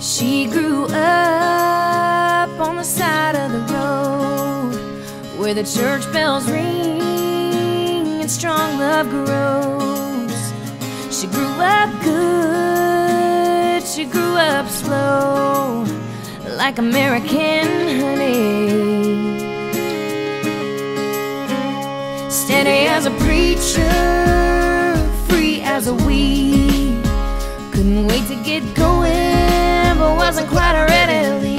She grew up on the side of the road where the church bells ring and strong love grows. She grew up good, she grew up slow, like American honey. Steady as a preacher, free as a weed. Couldn't wait to get going, but wasn't quite ready.